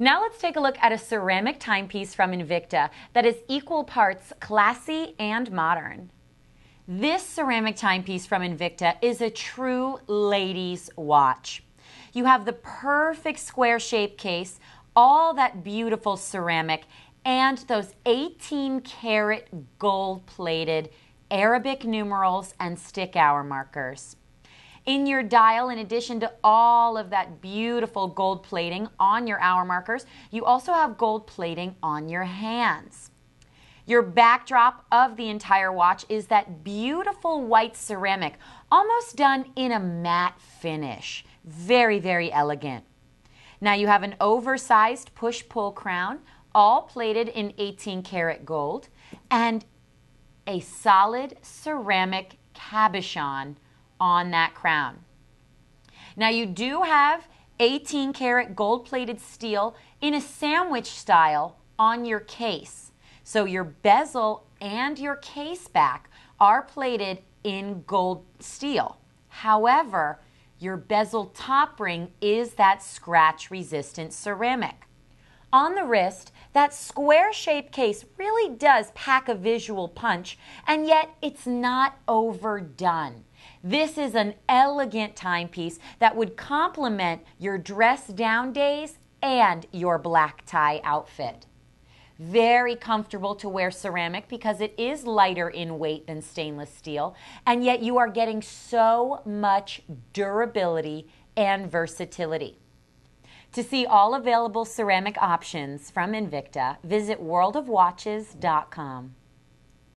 Now let's take a look at a ceramic timepiece from Invicta that is equal parts classy and modern. This ceramic timepiece from Invicta is a true ladies' watch. You have the perfect square shape case, all that beautiful ceramic, and those 18-karat gold-plated Arabic numerals and stick-hour markers. In your dial, in addition to all of that beautiful gold plating on your hour markers, you also have gold plating on your hands. Your backdrop of the entire watch is that beautiful white ceramic, almost done in a matte finish. Very, very elegant. Now you have an oversized push-pull crown, all plated in 18-karat gold, and a solid ceramic cabochon on that crown. Now you do have 18-karat gold-plated steel in a sandwich style on your case. So your bezel and your case back are plated in gold steel. However, your bezel top ring is that scratch-resistant ceramic. On the wrist, that square-shaped case really does pack a visual punch, and yet it's not overdone. This is an elegant timepiece that would complement your dress-down days and your black tie outfit. Very comfortable to wear ceramic because it is lighter in weight than stainless steel, and yet you are getting so much durability and versatility. To see all available ceramic options from Invicta, visit worldofwatches.com.